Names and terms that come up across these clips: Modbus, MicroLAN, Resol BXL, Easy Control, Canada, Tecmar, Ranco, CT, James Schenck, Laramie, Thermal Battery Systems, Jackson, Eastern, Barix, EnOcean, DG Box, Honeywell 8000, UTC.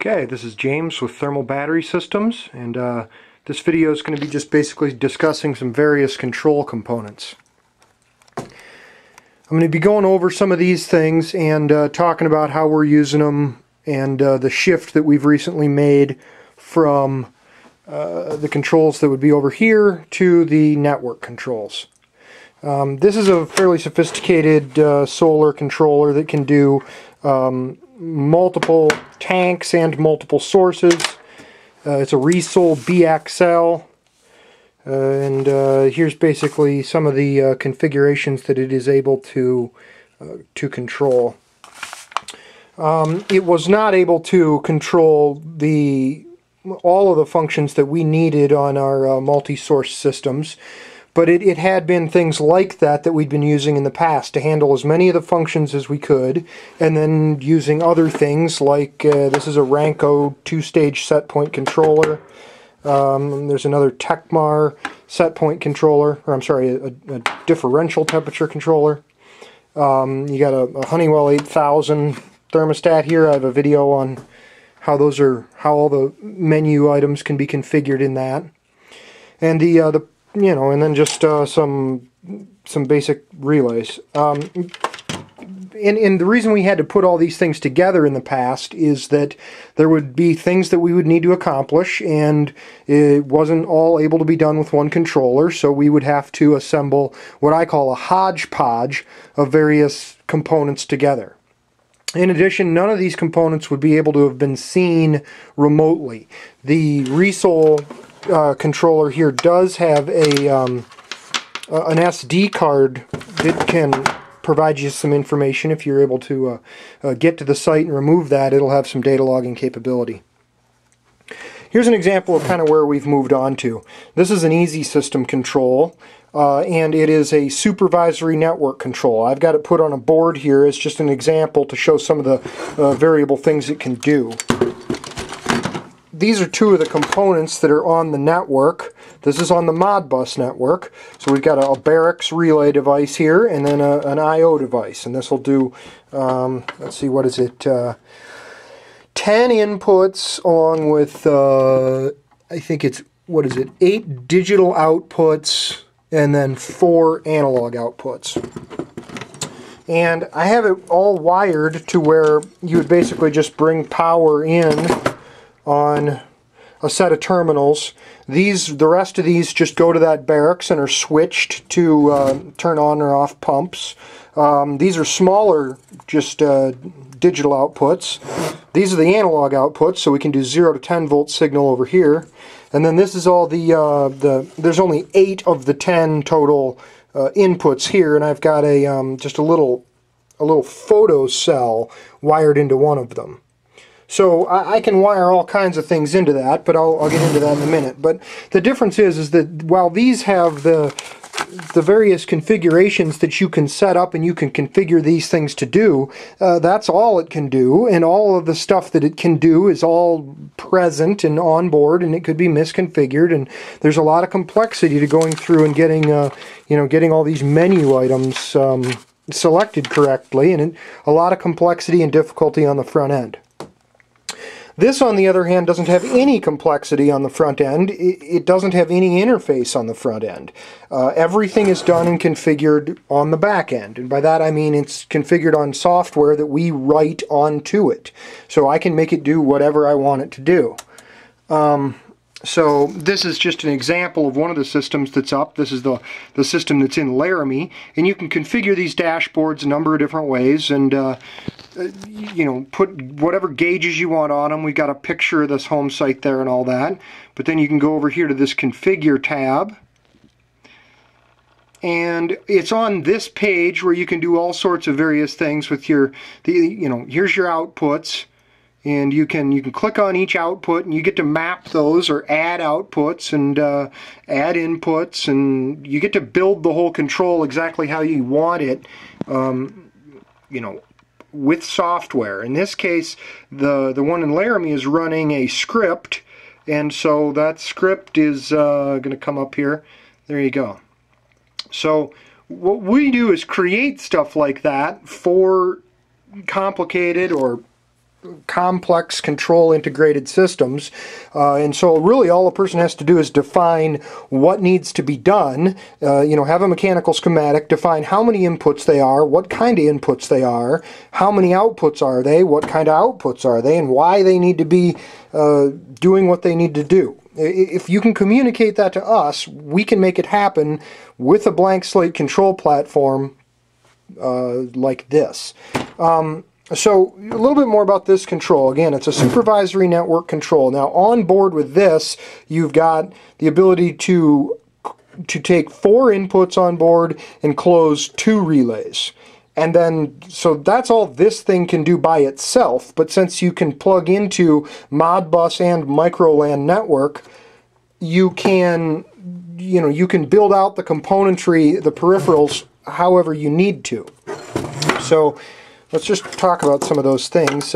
Okay, this is James with Thermal Battery Systems, and this video is going to be just basically discussing some various control components. I'm going to be going over some of these things and talking about how we're using them and the shift that we've recently made from the controls that would be over here to the network controls. This is a fairly sophisticated solar controller that can do multiple tanks and multiple sources. It's a Resol BXL, and here's basically some of the configurations that it is able to control. It was not able to control all of the functions that we needed on our multi-source systems, but it had been things like that we'd been using in the past to handle as many of the functions as we could, and then using other things like this is a Ranco two-stage setpoint controller. There's another Tecmar setpoint controller, or I'm sorry, a differential temperature controller. You got a Honeywell 8000 thermostat here. I have a video on how all the menu items can be configured in that, and the and then just some basic relays. And the reason we had to put all these things together in the past is that there would be things that we would need to accomplish, and it wasn't all able to be done with one controller, so we would have to assemble what I call a hodgepodge of various components together. In addition, none of these components would be able to have been seen remotely. The Resol controller here does have an SD card that can provide you some information. If you're able to get to the site and remove that, it'll have some data logging capability. Here's an example of kind of where we've moved on to. This is an Easy System control, and it is a supervisory network control. I've got it put on a board here as just an example to show some of the variable things it can do. These are two of the components that are on the network. This is on the Modbus network. So we've got a Barix relay device here, and then an I.O. device. And this will do, let's see, what is it? 10 inputs along with, I think it's, 8 digital outputs and then 4 analog outputs. And I have it all wired to where you would basically just bring power in on a set of terminals. The rest of these just go to that Barix and are switched to turn on or off pumps. These are smaller, just digital outputs. These are the analog outputs, so we can do 0 to 10 volt signal over here. And then this is all there's only 8 of the 10 total inputs here, and I've got just a little photo cell wired into one of them. So I can wire all kinds of things into that, but I'll get into that in a minute. But the difference is that while these have the various configurations that you can set up and you can configure these things to do, that's all it can do, and all of the stuff that it can do is all present and on board, and it could be misconfigured, and there's a lot of complexity to going through and getting getting all these menu items selected correctly, and a lot of complexity and difficulty on the front end. This, on the other hand, doesn't have any complexity on the front end. It doesn't have any interface on the front end. Everything is done and configured on the back end. And by that I mean it's configured on software that we write onto it. So I can make it do whatever I want it to do. So this is just an example of one of the systems that's up. This is the system that's in Laramie. And you can configure these dashboards a number of different ways, and put whatever gauges you want on them. We've got a picture of this home site there and all that. But then you can go over here to this configure tab, and it's on this page where you can do all sorts of various things with here's your outputs, and you can click on each output, and you get to map those or add outputs and add inputs, and you get to build the whole control exactly how you want it, with software. In this case, the one in Laramie is running a script, and so that script is going to come up here. There you go. So what we do is create stuff like that for complicated or complex control integrated systems, and so really all a person has to do is define what needs to be done, you know, have a mechanical schematic, define how many inputs they are, what kind of inputs they are, how many outputs are they, what kind of outputs are they, and why they need to be doing what they need to do. If you can communicate that to us, we can make it happen with a blank slate control platform like this. So a little bit more about this control. Again, it's a supervisory network control. Now on board with this, you've got the ability to take 4 inputs on board and close 2 relays. And then, so that's all this thing can do by itself, but since you can plug into Modbus and MicroLAN network, you can, you know, you can build out the componentry, the peripherals, however you need to. So let's just talk about some of those things.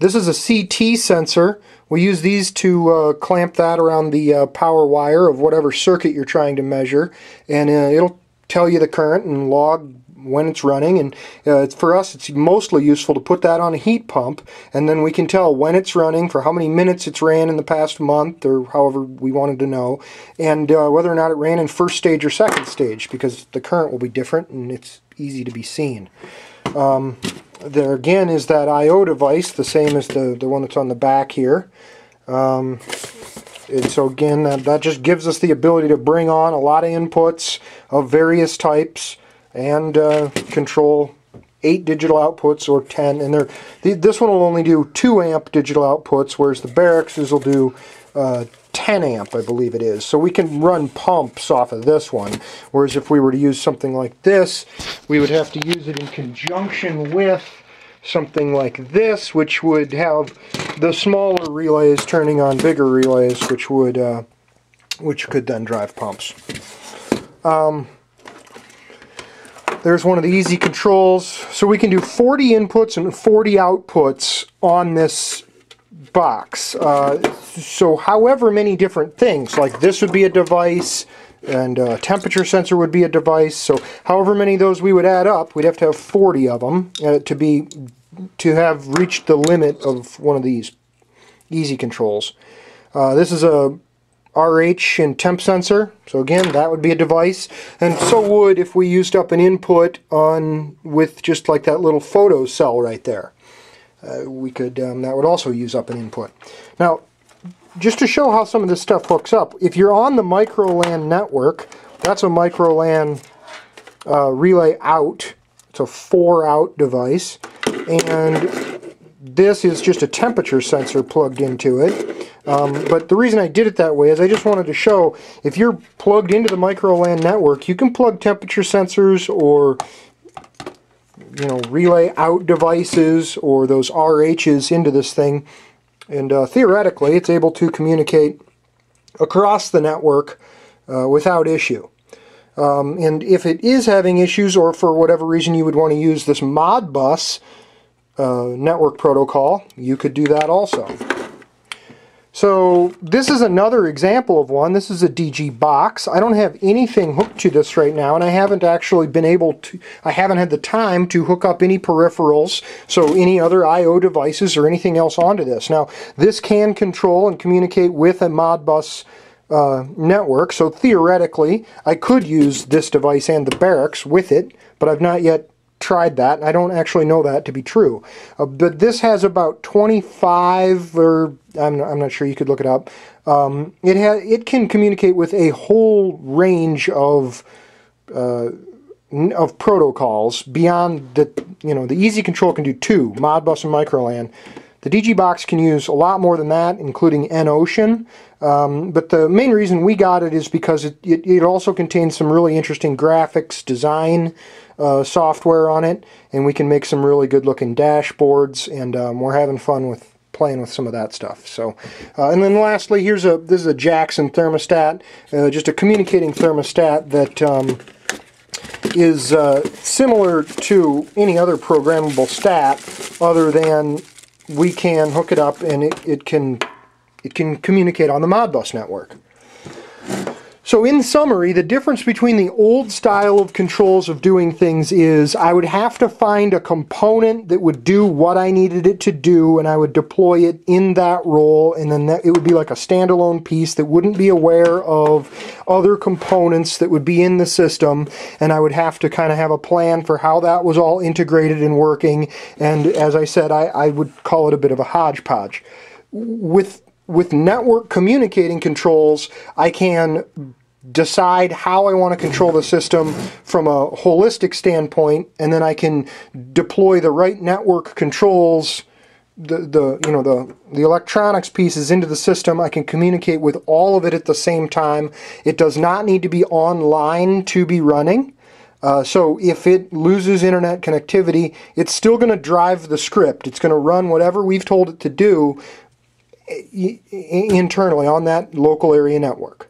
This is a CT sensor. We use these to clamp that around the power wire of whatever circuit you're trying to measure, and it'll tell you the current and log when it's running. And for us, it's mostly useful to put that on a heat pump, and then we can tell when it's running, for how many minutes it's ran in the past month, or however we wanted to know, and whether or not it ran in first stage or second stage, because the current will be different and it's easy to be seen. There again is that I.O. device, the same as the one that's on the back here. And so again, that just gives us the ability to bring on a lot of inputs of various types and control 8 digital outputs or 10. And this one will only do 2 amp digital outputs, whereas the Barix's will do 10 amp, I believe it is. So we can run pumps off of this one, whereas if we were to use something like this, we would have to use it in conjunction with something like this, which would have the smaller relays turning on bigger relays, which could then drive pumps. There's one of the easy controls. So we can do 40 inputs and 40 outputs on this box. So however many different things, like this would be a device, and a temperature sensor would be a device, so however many of those we would add up, we'd have to have 40 of them to have reached the limit of one of these easy controls. This is a RH and temp sensor, so again that would be a device, and so would if we used up an input on with just like that little photo cell right there. We could, that would also use up an input. Now, just to show how some of this stuff hooks up, if you're on the MicroLAN network, that's a MicroLAN relay out. It's a 4-out device, and this is just a temperature sensor plugged into it. But the reason I did it that way is I just wanted to show, if you're plugged into the MicroLAN network, you can plug temperature sensors or, you know, relay out devices or those RHs into this thing, and theoretically it's able to communicate across the network without issue. And if it is having issues, or for whatever reason you would want to use this Modbus network protocol, you could do that also. So this is another example of one. This is a DG box. I don't have anything hooked to this right now, and I haven't actually been able to, I haven't had the time to hook up any peripherals, so any other I.O. devices or anything else onto this. Now, this can control and communicate with a Modbus network, so theoretically I could use this device and the Barix with it, but I've not yet tried that, and I don't actually know that to be true. But this has about 25, or I'm not sure, you could look it up. It can communicate with a whole range of protocols beyond the, you know, the Easy Control can do 2, Modbus and MicroLAN. The DG Box can use a lot more than that, including EnOcean, but the main reason we got it is because it also contains some really interesting graphics design software on it, and we can make some really good looking dashboards, and we're having fun with playing with some of that stuff. So, and then lastly, this is a Jackson thermostat, just a communicating thermostat that is similar to any other programmable stat, other than we can hook it up and it can communicate on the Modbus network. So in summary, the difference between the old style of controls of doing things is I would have to find a component that would do what I needed it to do, and I would deploy it in that role, and then it would be like a standalone piece that wouldn't be aware of other components that would be in the system, and I would have to kind of have a plan for how that was all integrated and working, and as I said, I would call it a bit of a hodgepodge. With network communicating controls, I can decide how I want to control the system from a holistic standpoint, and then I can deploy the right network controls, the electronics pieces into the system. I can communicate with all of it at the same time. It does not need to be online to be running. So if it loses internet connectivity, it's still going to drive the script. It's going to run whatever we've told it to do internally on that local area network.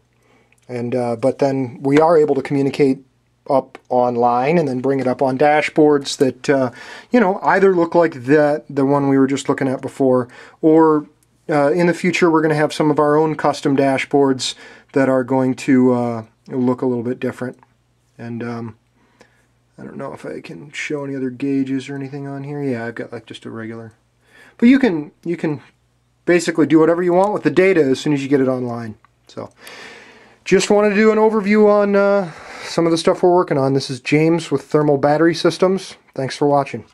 And but then we are able to communicate up online and then bring it up on dashboards that either look like the one we were just looking at before, or in the future we're going to have some of our own custom dashboards that are going to look a little bit different. And I don't know if I can show any other gauges or anything on here. Yeah, I've got like just a regular. But you can basically do whatever you want with the data as soon as you get it online. So just wanted to do an overview on some of the stuff we're working on. This is James with Thermal Battery Systems. Thanks for watching.